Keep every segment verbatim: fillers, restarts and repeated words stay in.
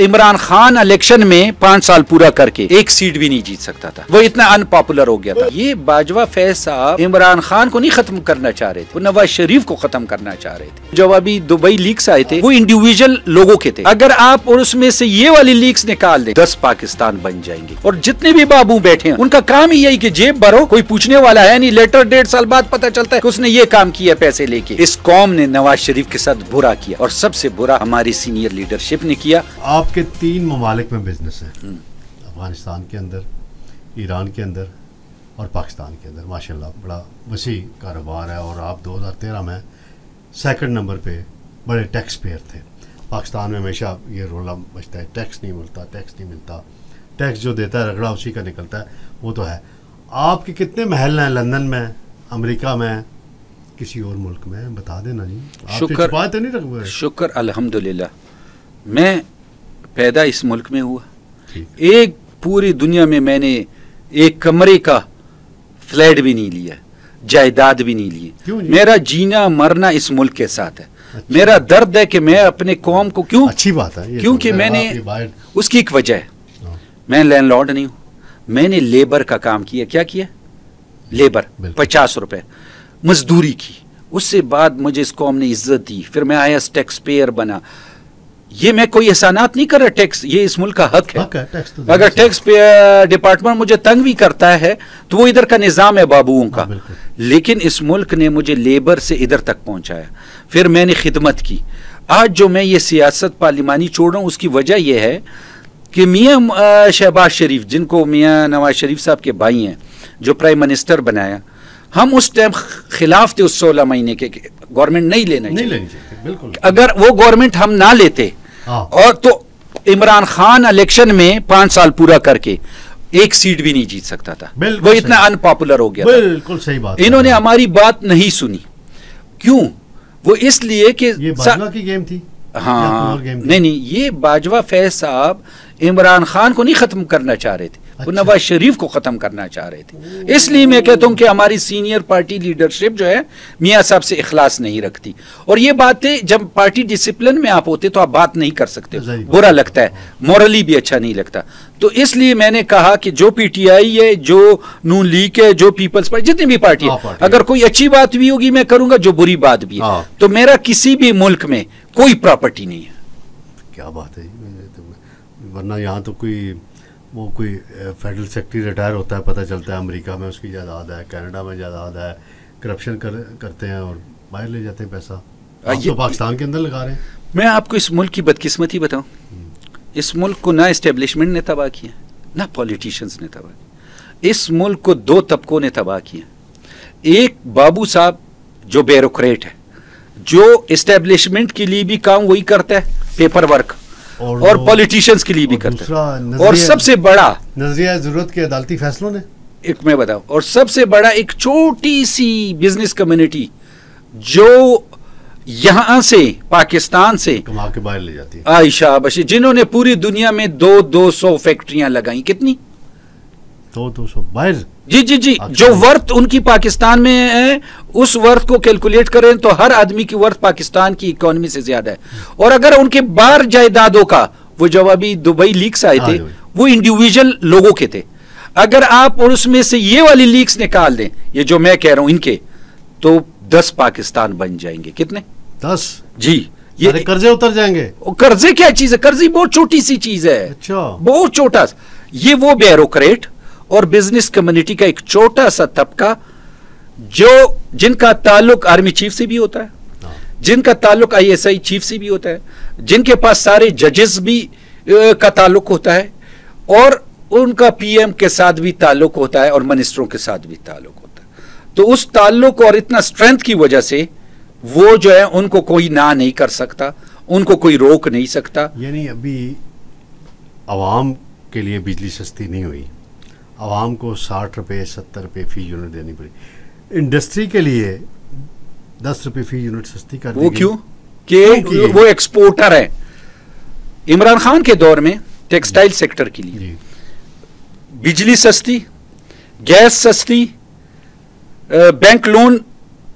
Imran Khan election में पाँच साल पूरा करके एक सीट भी नहीं जीत सकता था, वो इतना अनपॉपुलर हो गया था। ये बाजवा फैज साहब इमरान खान को नहीं खत्म करना चाह रहे थे, वो नवाज शरीफ को खत्म करना चाह रहे थे। जब अभी दुबई लीक्स आए थे वो इंडिविजुअल लोगों के थे, अगर आप और उसमें से ये वाली लीक्स निकाल दे दस पाकिस्तान बन जाएंगे। और जितने भी बाबू बैठे हैं उनका काम ही यही की जेब भरो, कोई पूछने वाला है नहीं। लेटर डेढ़ साल बाद पता चलता है उसने ये काम किया पैसे लेके। इस कौम ने नवाज शरीफ के साथ बुरा किया और सबसे बुरा हमारी सीनियर लीडरशिप ने किया। आपके तीन ममालिक में बिजनेस है, अफगानिस्तान के अंदर, ईरान के अंदर और पाकिस्तान के अंदर। माशाल्लाह बड़ा वसी कारोबार है और आप दो हज़ार तेरह में सेकंड नंबर पे बड़े टैक्स पेयर थे। पाकिस्तान में हमेशा ये रोला बचता है टैक्स नहीं मिलता, टैक्स नहीं मिलता, टैक्स जो देता है रगड़ा उसी का निकलता है, वो तो है। आपके कितने महल हैं लंदन में, अमरीका में, किसी और मुल्क में, बता देना जी। शुक्र तो नहीं रख, शुक्र अल्हम्दुलिल्लाह मैं पैदा इस मुल्क में हुआ। एक पूरी दुनिया में मैंने एक कमरे का फ्लैट भी नहीं लिया, जायदाद भी नहीं ली। मेरा जीना मरना इस मुल्क के साथ है। अच्छा। मेरा दर्द है कि मैं अपने कौम को क्यों, अच्छी बात है क्योंकि मैंने उसकी एक वजह है, मैं लैंडलॉर्ड नहीं हूँ, मैंने लेबर का काम किया। क्या किया? लेबर, पचास रुपए मजदूरी की। उससे बाद मुझे इस कौम ने इज्जत दी, फिर मैं आया टैक्स पेयर बना। ये मैं कोई एहसानात नहीं कर रहा, टैक्स ये इस मुल्क का हक है। टैक्स तो अगर टैक्स डिपार्टमेंट मुझे तंग भी करता है तो वो इधर का निज़ाम है बाबुओं का, लेकिन इस मुल्क ने मुझे लेबर से इधर तक पहुंचाया। फिर मैंने खिदमत की। आज जो मैं ये सियासत पार्लिमानी छोड़ रहा हूँ उसकी वजह यह है कि मियाँ शहबाज शरीफ, जिनको मियाँ नवाज शरीफ साहब के भाई हैं, जो प्राइम मिनिस्टर बनाया, हम उस टाइम खिलाफ थे उस सोलह महीने के, के गवर्नमेंट नहीं लेना नहीं लेनी चाहिए। बिल्कुल, अगर वो गवर्नमेंट हम ना लेते और तो इमरान खान इलेक्शन में पाँच साल पूरा करके एक सीट भी नहीं जीत सकता था, वो इतना अनपॉपुलर हो गया। बिल्कुल सही बात। इन्होंने हमारी बात नहीं सुनी। क्यों? वो इसलिए कि ये बाजवा की गेम थी। हाँ गेम थी? नहीं नहीं, ये बाजवा फैज साहब इमरान खान को नहीं खत्म करना चाह रहे थे। अच्छा। नवाज शरीफ को खत्म करना चाह रहे थे। इसलिए मैं कहता हूँ कि हमारी सीनियर पार्टी लीडरशिप जो है मियाँ साहब से इखलास नहीं रखती। और ये बातें जब पार्टी डिसिप्लिन में आप होते तो आप बात नहीं कर सकते, बुरा लगता है, मॉरली भी अच्छा नहीं लगता। तो इसलिए मैंने कहा कि जो पीटीआई है, जो नून लीग है, जो पीपल्स पार्टी, जितनी भी पार्टी है, अगर कोई अच्छी बात भी होगी मैं करूंगा, जो बुरी बात भी है। तो मेरा किसी भी मुल्क में कोई प्रॉपर्टी नहीं है। क्या बात है, वरना यहाँ तो कोई वो कोई फेडरल सेक्रेटरी रिटायर होता है, पता चलता है अमेरिका में उसकी जायदाद है, कनाडा में जायदाद है, करप्शन कर, करते हैं और बाहर ले जाते हैं पैसा। आप तो पाकिस्तान के अंदर लगा रहे हैं। मैं आपको इस मुल्क की बदकिस्मती बताऊं, इस मुल्क को ना इस्टेब्लिशमेंट ने तबाह किया, ना पॉलिटिशियंस ने तबाह किया। इस मुल्क को दो तबकों ने तबाह किया। एक बाबू साहब जो ब्यूरोक्रेट है, जो इस्टेब्लिशमेंट के लिए भी काम वही करता है, पेपर वर्क, और, और पॉलिटिशियंस के लिए भी करता है। और सबसे बड़ा नजरिया जरूरत के अदालती फैसलों ने, एक मैं बताऊं, और सबसे बड़ा एक छोटी सी बिजनेस कम्युनिटी जो यहाँ से पाकिस्तान से कमा के बाहर ले जाती है, आयशा बशी, जिन्होंने पूरी दुनिया में दो दो सौ फैक्ट्रियां लगाई। कितनी? दो दो सौ बाहर। जी जी जी, जो वर्थ उनकी पाकिस्तान में है उस वर्थ को कैलकुलेट करें तो हर आदमी की वर्थ पाकिस्तान की इकोनॉमी से ज्यादा है। और अगर उनके बाहर जायदादों का, वो जब अभी दुबई लीक्स आए थे वो इंडिविजुअल लोगों के थे, अगर आप और उसमें से ये वाली लीक्स निकाल दें, ये जो मैं कह रहा हूं इनके, तो दस पाकिस्तान बन जाएंगे। कितने? दस। जी, ये कर्जे उतर जाएंगे। कर्जे क्या चीज है? कर्जे बहुत छोटी सी चीज है। अच्छा, बहुत छोटा। ये वो ब्यूरोक्रेट और बिजनेस कम्युनिटी का एक छोटा सा तबका जो, जिनका ताल्लुक आर्मी चीफ से भी होता है, जिनका ताल्लुक आईएसआई चीफ से भी होता है, जिनके पास सारे जजेस भी ए, का ताल्लुक होता है, और उनका पीएम के साथ भी ताल्लुक होता है और मिनिस्टरों के साथ भी ताल्लुक होता है। तो उस ताल्लुक और इतना स्ट्रेंथ की वजह से वो जो है उनको कोई ना नहीं कर सकता, उनको कोई रोक नहीं सकता। यानी अभी आवाम के लिए बिजली सस्ती नहीं हुई, आवाम को साठ रुपये सत्तर रुपये फी यूनिट देनी पड़ी, इंडस्ट्री के लिए दस रुपये फी यूनिट सस्ती कर दी। वो क्यों? कि वो एक्सपोर्टर है। इमरान खान के दौर में टेक्सटाइल सेक्टर के लिए बिजली सस्ती, गैस सस्ती, बैंक लोन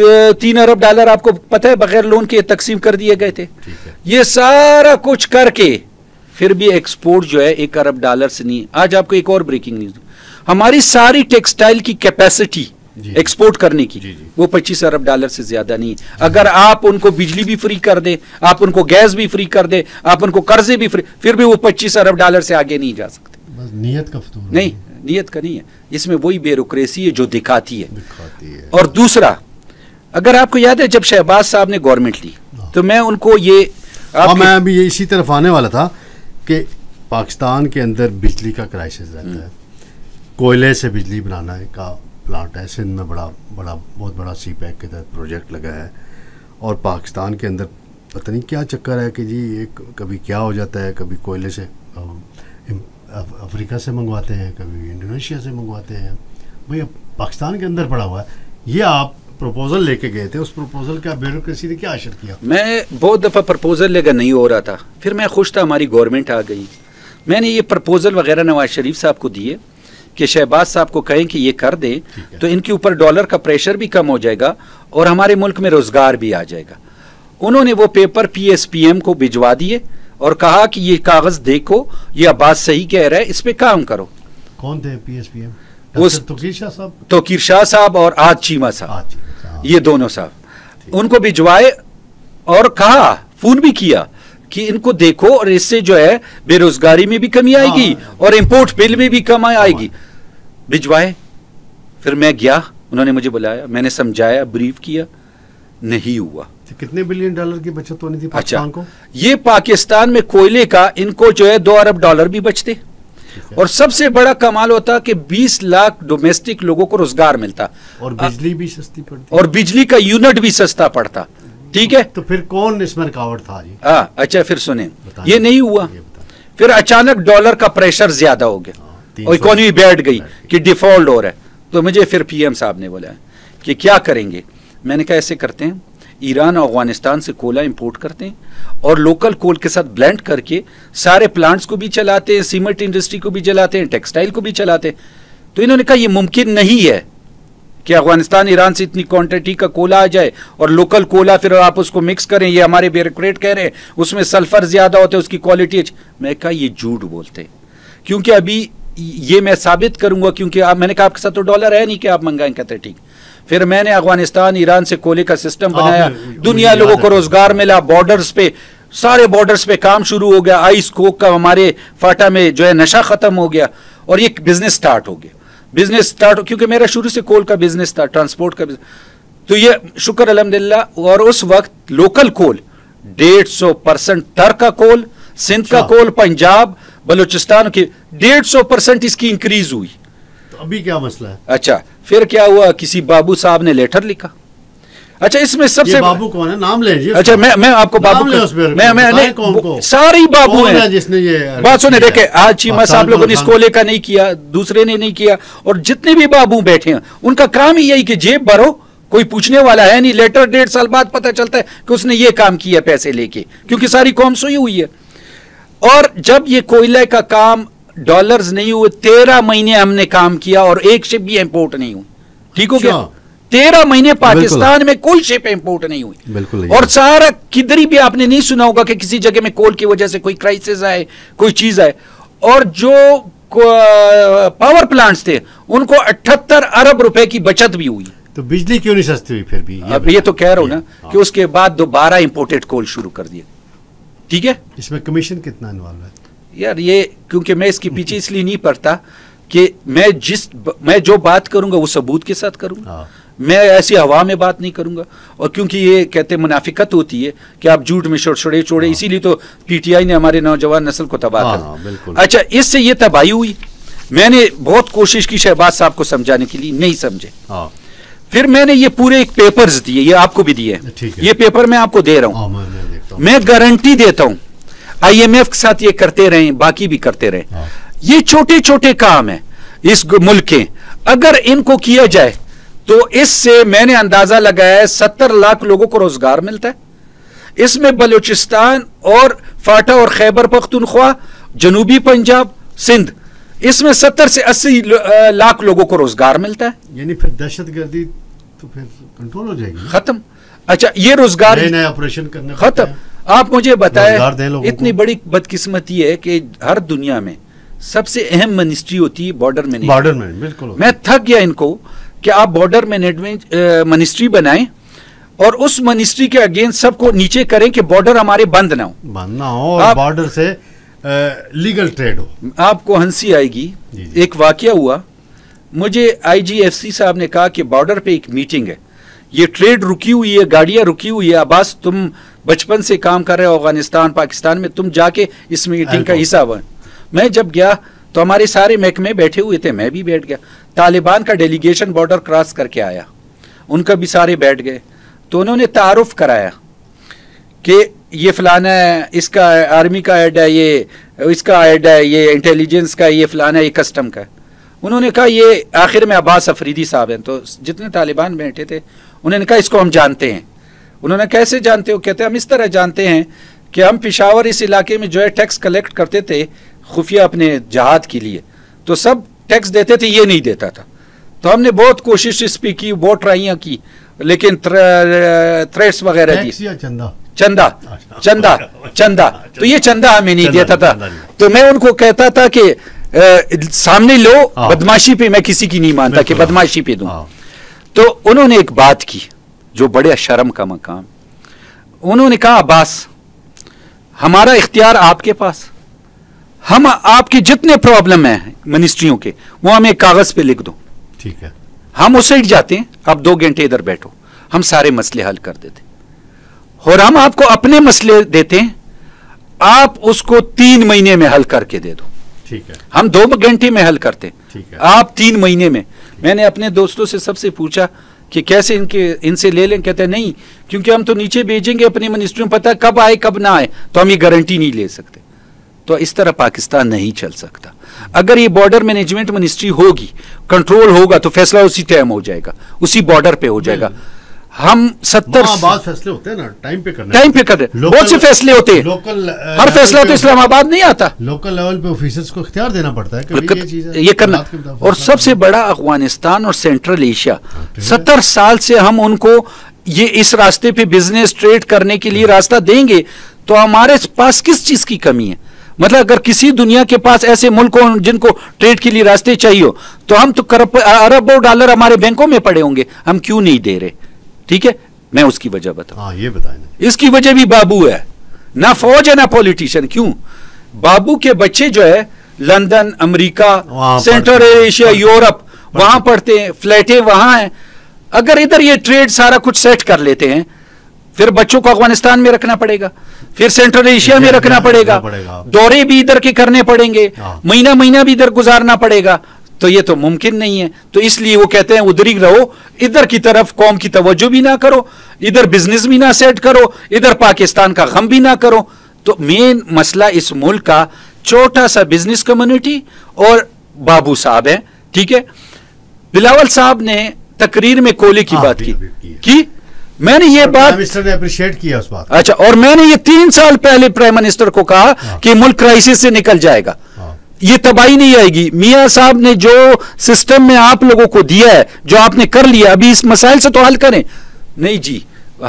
तीन अरब डॉलर आपको पता है बगैर लोन के तकसीम कर दिए गए थे। ये सारा कुछ करके फिर भी एक्सपोर्ट जो है एक अरब डॉलर से नहीं। आज आपको एक और ब्रेकिंग न्यूज, हमारी सारी टेक्सटाइल की कैपेसिटी एक्सपोर्ट करने की जी जी। वो पच्चीस अरब डॉलर से ज्यादा नहीं है। अगर आप उनको बिजली भी फ्री कर दे, आप उनको गैस भी फ्री कर दे, आप उनको कर्जे भी फ्री, फिर भी वो पच्चीस अरब डॉलर से आगे नहीं जा सकते। बस नियत का फतूर नहीं, नियत का नहीं है, इसमें वही ब्यूरोक्रेसी है जो दिखाती है, दिखाती है। और दूसरा, अगर आपको याद है जब शहबाज साहब ने गवर्नमेंट ली तो मैं उनको ये मैं भी इसी तरफ आने वाला था कि पाकिस्तान के अंदर बिजली का क्राइसिस रहता है, कोयले से बिजली बनाना का प्लांट है सिंध में, बड़ा बड़ा बहुत बड़ा सी पैक के तहत प्रोजेक्ट लगा है। और पाकिस्तान के अंदर पता नहीं क्या चक्कर है कि जी एक कभी क्या हो जाता है, कभी कोयले से अफ्रीका से मंगवाते हैं, कभी इंडोनेशिया से मंगवाते हैं। भाई अब पाकिस्तान के अंदर पड़ा हुआ है। ये आप प्रपोजल लेके गए थे, उस प्रपोजल का ब्यूरोक्रेसी ने क्या असर किया? मैं बहुत दफ़ा प्रपोजल लेकर नहीं हो रहा था, फिर मैं खुश था हमारी गवर्नमेंट आ गई। मैंने ये प्रपोजल वगैरह नवाज शरीफ साहब को दिए कि शहबाज साहब को कहें कि ये कर दें तो इनके ऊपर डॉलर का प्रेशर भी कम हो जाएगा और हमारे मुल्क में रोजगार भी आ जाएगा। उन्होंने वो पेपर पीएसपीएम को भिजवा दिए और कहा कि ये कागज देखो, ये अब्बास सही कह रहा है, इस पे काम करो। कौन थे पीएसपीएम? तौकीर शाह साहब, तौकीर शाह साहब और आज चीमा साहब, ये दोनों साहब उनको भिजवाए और कहा, फोन भी किया कि इनको देखो और इससे जो है बेरोजगारी में भी कमी आएगी और इंपोर्ट बिल में भी कम आएगी। भिजवाए, फिर मैं गया, उन्होंने मुझे बुलाया, मैंने समझाया, ब्रीफ किया, नहीं हुआ। कितने बिलियन डॉलर की बचत होनी थी पाकिस्तान को? ये पाकिस्तान में कोयले का इनको जो है दो अरब डॉलर भी बचते और सबसे बड़ा कमाल होता कि बीस लाख डोमेस्टिक लोगों को रोजगार मिलता और बिजली भी सस्ती पड़ती और बिजली का यूनिट भी सस्ता पड़ता। ठीक है, तो फिर कौन इसमें रुकावट था जी? हाँ अच्छा, फिर सुने, ये नहीं हुआ। फिर अचानक डॉलर का प्रेशर ज्यादा हो गया और इकोनॉमी बैठ गई कि डिफॉल्ट हो रहा है। तो मुझे फिर पीएम साहब ने बोला कि क्या करेंगे? मैंने कहा ऐसे करते हैं, ईरान और अफगानिस्तान से कोला इंपोर्ट करते हैं और लोकल कोल के साथ ब्लेंड करके सारे प्लांट्स को भी चलाते हैं, सीमेंट इंडस्ट्री को भी चलाते हैं, टेक्सटाइल को भी चलाते हैं। तो इन्होंने कहा यह मुमकिन नहीं है कि अफगानिस्तान ईरान से इतनी क्वांटिटी का कोला आ जाए और लोकल कोला फिर आप उसको मिक्स करें, ये हमारे ब्यूरोक्रेट कह रहे हैं उसमें सल्फर ज़्यादा होते हैं, उसकी क्वालिटी अच्छी। मैं कहा ये झूठ बोलते हैं, क्योंकि अभी ये मैं साबित करूंगा, क्योंकि आप, मैंने कहा आपके साथ तो डॉलर है नहीं कि आप मंगाएं। कहते ठीक। फिर मैंने अफगानिस्तान ईरान से कोले का सिस्टम बनाया, दुनिया लोगों को रोजगार मिला, बॉर्डर्स पे सारे बॉर्डर्स पे काम शुरू हो गया, आइस कोक का हमारे फाटा में जो है नशा खत्म हो गया और ये बिजनेस स्टार्ट हो गया। बिजनेस स्टार्ट, क्योंकि मेरा शुरू से कोल का बिजनेस था, ट्रांसपोर्ट का बिजनेस, तो ये शुक्र अल्हम्दुलिल्लाह। और उस वक्त लोकल कोल डेढ़ सौ परसेंट टर्क का कोल, सिंध का कोल, पंजाब, बलूचिस्तान की डेढ़ सौ परसेंट इसकी इंक्रीज हुई। तो अभी क्या मसला है? अच्छा, फिर क्या हुआ, किसी बाबू साहब ने लेटर लिखा। अच्छा, इसमें सबसे बाबू कौन है? नाम ले जी। अच्छा, मैं मैं आपको बाबू मैं मैं, मैं नहीं, सारे ही बाबू हैं जिसने ये बात सुने। देखे, आज चीमा साहब लोगों ने इस कोले का नहीं किया, दूसरे ने नहीं किया, और जितने भी बाबू बैठे हैं उनका काम ही यही कि जेब भरो, कोई पूछने वाला है नहीं। लेटर डेढ़ साल बाद पता चलता है कि उसने ये काम किया पैसे लेके, क्योंकि सारी कौम सोई हुई है। और जब ये कोयले का काम डॉलर्स नहीं हुए, तेरह महीने हमने काम किया और एक शिप भी इम्पोर्ट नहीं हुई। ठीक हो गया, तेरह महीने पाकिस्तान में कोई शिप इंपोर्ट नहीं हुई, बिल्कुल। और सारा किधर भी आपने नहीं सुना होगा कि किसी जगह में कोल की वजह से कोई क्राइसिस आए, कोई चीज आए। और जो पावर प्लांट्स थे उनको अठहत्तर अरब रुपए की बचत भी हुई। तो बिजली क्यों नहीं सस्ती हुई फिर भी? अब ये तो कह रहा हूं ना कि उसके बाद दोबारा इंपोर्टेड कोल शुरू कर दिया। ठीक है, इसमें कमीशन कितना इन्वॉल्व है यार? ये क्योंकि मैं इसके पीछे इसलिए नहीं पड़ता कि मैं जिस मैं जो बात करूंगा वो सबूत के साथ करूंगा, मैं ऐसी हवा में बात नहीं करूंगा। और क्योंकि ये कहते मुनाफिकत होती है कि आप झूठ में छोड़े छोड़े, इसीलिए तो पीटीआई ने हमारे नौजवान नस्ल को तबाह कर। अच्छा, इससे ये तबाही हुई। मैंने बहुत कोशिश की शहबाज साहब को समझाने के लिए, नहीं समझे। फिर मैंने ये पूरे एक पेपर्स दिए, ये आपको भी दिए, ये पेपर मैं आपको दे रहा हूँ। मैं गारंटी देता हूँ आईएमएफ के साथ ये करते रहे, बाकी भी करते रहे। ये छोटे छोटे काम है इस मुल्क के, अगर इनको किया जाए तो इससे मैंने अंदाजा लगाया है सत्तर लाख लोगों को रोजगार मिलता है। इसमें बलूचिस्तान और फाटा और खैबर पख्तूनख्वा, जनूबी पंजाब, सिंध, इसमें सत्तर से अस्सी लाख लोगों को रोजगार मिलता है। यानी फिर दहशतगर्दी तो फिर कंट्रोल हो जाएगी, खत्म। अच्छा, ये रोजगार नए नए ऑपरेशन करने खत्म। आप मुझे बताएं, इतनी बड़ी बदकिस्मती है कि हर दुनिया में सबसे अहम मिनिस्ट्री होती है बॉर्डर मैनेजमेंट। बॉर्डर मैनेजमेंट बिल्कुल, मैं थक गया इनको कि आप बॉर्डर मैनेजमेंट मिनिस्ट्री बनाएं और उस मिनिस्ट्री के अगेंस्ट सबको नीचे करें कि बॉर्डर हमारे बंद ना हो बंद ना हो और बॉर्डर से लीगल ट्रेड हो। आपको हंसी आएगी, एक वाकया हुआ, मुझे आई जी एफ सी साहब ने कहा कि बॉर्डर पे एक मीटिंग है, ये ट्रेड रुकी हुई है, गाड़ियां रुकी हुई है, अब्बास तुम बचपन से काम कर रहे हो अफगानिस्तान पाकिस्तान में, तुम जाके इस मीटिंग का हिस्सा बन। मैं जब गया तो हमारे सारे महकमे बैठे हुए थे, मैं भी बैठ गया, तालिबान का डेलीगेशन बॉर्डर क्रॉस करके आया, उनका भी सारे बैठ गए, तो उन्होंने तारुफ कराया कि ये फलाना है, इसका आर्मी का ऐड है, ये इसका ऐड है, ये इंटेलिजेंस का, ये फलाना है, ये कस्टम का। उन्होंने कहा ये आखिर में अब्बास अफरीदी साहब हैं, तो जितने तालिबान बैठे थे उन्होंने कहा इसको हम जानते हैं। उन्होंने कैसे जानते हो? कहते हम इस तरह जानते हैं कि हम पेशावर इस इलाके में जो है टैक्स कलेक्ट करते थे खुफिया अपने जहाद के लिए, तो सब टैक्स देते थे, ये नहीं देता था, तो हमने बहुत कोशिश इस पर की, बहुत ट्राइयाँ की, लेकिन थ्रेट्स वगैरह दी, चंदा चंदा चंदा चंदा, तो ये चंदा हमें नहीं देता था, तो मैं उनको कहता था कि सामने लो, बदमाशी पे मैं किसी की नहीं मानता कि बदमाशी पे दूं। तो उन्होंने एक बात की जो बड़े शर्म का मकाम, उन्होंने कहा अब्बास हमारा इख्तियार आपके पास, हम आपके जितने प्रॉब्लम हैं मिनिस्ट्रियों के वो हमें कागज पे लिख दो, ठीक है, हम उस साइड जाते हैं, आप दो घंटे इधर बैठो, हम सारे मसले हल कर देते और हम आपको अपने मसले देते हैं, आप उसको तीन महीने में हल करके दे दो, ठीक है, हम दो घंटे में हल करते हैं, आप तीन महीने में। मैंने अपने दोस्तों से सबसे पूछा कि कैसे इनके इनसे ले लें, कहते हैं नहीं क्योंकि हम तो नीचे भेजेंगे अपने मिनिस्ट्रियों, पता है कब आए कब ना आए, तो हम ये गारंटी नहीं ले सकते। तो इस तरह पाकिस्तान नहीं चल सकता। अगर ये बॉर्डर मैनेजमेंट मिनिस्ट्री होगी, कंट्रोल होगा, तो फैसला उसी टाइम हो जाएगा, उसी बॉर्डर पे हो जाएगा। हम सत्तर फैसले होते हैं ना, टाइम पे करना, टाइम पे कर रहे, बहुत से फैसले होते हैं, लोकल हर फैसला तो इस्लामाबाद नहीं आता, लोकल लेवल पे ऑफिसर्स को इख्तियार देना पड़ता है कभी ये चीज़ है, ये करना। और सबसे बड़ा अफगानिस्तान और सेंट्रल एशिया, सत्तर साल से हम उनको ये इस रास्ते पे बिजनेस ट्रेड करने के लिए रास्ता देंगे, तो हमारे पास किस चीज की कमी है? मतलब अगर किसी दुनिया के पास ऐसे मुल्क हो जिनको ट्रेड के लिए रास्ते चाहिए हो, तो हम तो अरबों डॉलर हमारे बैंकों में पड़े होंगे, हम क्यों नहीं दे रहे? ठीक है, मैं उसकी वजह बताऊं, ये बताएं, इसकी वजह भी बाबू है ना, फौज है ना पॉलिटिशियन। क्यों? बाबू के बच्चे जो है London, America, central Asia, Europe, वहां पढ़ते हैं, फ्लैटें वहां हैं। अगर इधर ये ट्रेड सारा कुछ सेट कर लेते हैं, फिर बच्चों को अफगानिस्तान में रखना पड़ेगा, फिर सेंट्रल एशिया में रखना पड़ेगा, दौरे भी इधर के करने पड़ेंगे, महीना महीना भी इधर गुजारना पड़ेगा, तो ये तो मुमकिन नहीं है। तो इसलिए वो कहते हैं उधर ही रहो, इधर की तरफ कौम की तवज्जो भी ना करो, इधर बिजनेस भी ना सेट करो, इधर पाकिस्तान का गम भी ना करो। तो मेन मसला इस मुल्क का छोटा सा बिजनेस कम्युनिटी और बाबू साहब है। ठीक है, बिलावल साहब ने तकरीर में कोले की बात की, कि मैंने ये बात मिनिस्टर ने अप्रिशिएट किया उस बात, अच्छा, और मैंने ये तीन साल पहले प्राइम मिनिस्टर को कहा कि मुल्क क्राइसिस से निकल जाएगा, ये तबाही नहीं आएगी। मियां साहब ने जो सिस्टम में आप लोगों को दिया है, जो आपने कर लिया, अभी इस मसाइल से तो हल करें। नहीं जी,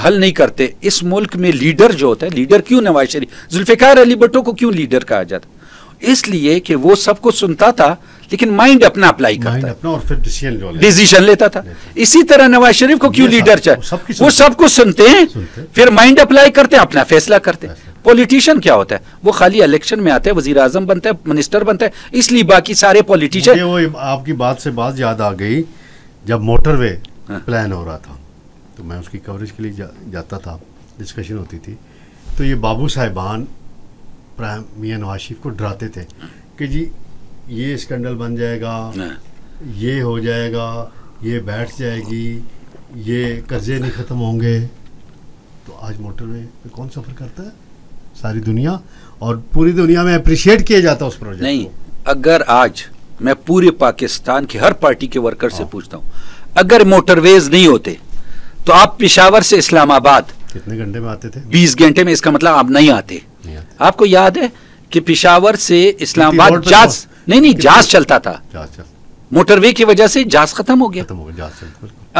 हल नहीं करते। इस मुल्क में लीडर जो होता है, लीडर क्यों नवाज शरीफ, जुल्फिकार अली भुट्टो को क्यों लीडर कहा जाता? इसलिए कि वो सबको सुनता था, लेकिन माइंड अपना अप्लाई करता अपना और फिर डिसीजन डिसीजन लेता था। इसी तरह नवाज शरीफ को क्यों लीडर चाहिए? वो सबको सुनते हैं, फिर माइंड अप्लाई करते हैं, अपना फैसला करते हैं। पॉलिटिशियन क्या होता है? वो खाली इलेक्शन में आता है, वजीर आजम बनता है, मिनिस्टर बनता है, इसलिए बाकी सारे पॉलिटिशियन। वो आपकी बात से बात याद आ गई, जब मोटरवे प्लान हो रहा था तो मैं उसकी कवरेज के लिए जा, जाता था, डिस्कशन होती थी, तो ये बाबू साहिबान प्राइम मियां नवाज शरीफ को डराते थे कि जी ये स्कैंडल बन जाएगा, ये हो जाएगा, ये बैठ जाएगी, ये कर्जे नहीं ख़त्म होंगे। तो आज मोटरवे पे कौन सफ़र करता है? सारी दुनिया, और पूरी दुनिया में अप्रिशिएट किया जाता उस प्रोजेक्ट नहीं को। अगर आज मैं पूरे पाकिस्तान के हर पार्टी के वर्कर से पूछता हूँ, अगर मोटरवेज नहीं होते तो आप पेशावर से इस्लामाबाद कितने घंटे में आते थे? बीस घंटे में। इसका मतलब आप नहीं आते, नहीं आते। आपको याद है कि पेशावर से इस्लामाबाद जहाज नहीं नहीं जहाज चलता था, मोटरवे की वजह से जहाज खत्म हो गया।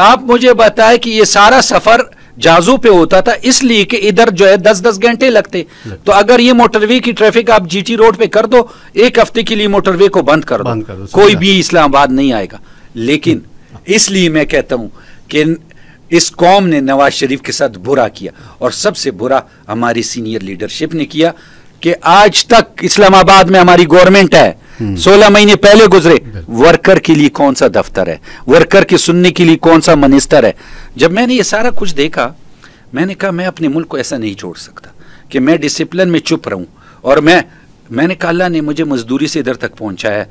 आप मुझे बताएं कि ये सारा सफर जाजू पे होता था, इसलिए कि इधर जो है दस दस घंटे लगते, तो अगर ये मोटरवे की ट्रैफिक आप जीटी रोड पे कर दो, एक हफ्ते के लिए मोटरवे को बंद कर दो, दो कोई भी इस्लामाबाद नहीं आएगा। लेकिन इसलिए मैं कहता हूं कि इस कौम ने नवाज शरीफ के साथ बुरा किया, और सबसे बुरा हमारी सीनियर लीडरशिप ने किया कि आज तक इस्लामाबाद में हमारी गवर्नमेंट है, सोलह महीने पहले गुजरे, वर्कर के लिए कौन सा दफ्तर है, वर्कर के सुनने के लिए कौन सा मिनिस्टर है। जब मैंने ये सारा कुछ देखा, मैंने कहा मैं अपने मुल्क को ऐसा नहीं छोड़ सकता कि मैं डिसिप्लिन में चुप रहूं। और मैं मैंने कहा अल्लाह ने मुझे मजदूरी से इधर तक पहुंचाया है,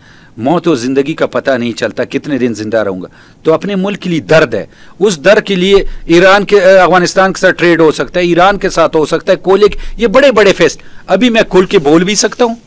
मौत और जिंदगी का पता नहीं चलता कितने दिन जिंदा रहूंगा, तो अपने मुल्क के लिए दर्द है। उस दर्द के लिए ईरान के अफगानिस्तान के साथ ट्रेड हो सकता है, ईरान के साथ हो सकता है कोयले, ये बड़े बड़े फेस्ट। अभी मैं खुल के बोल भी सकता हूँ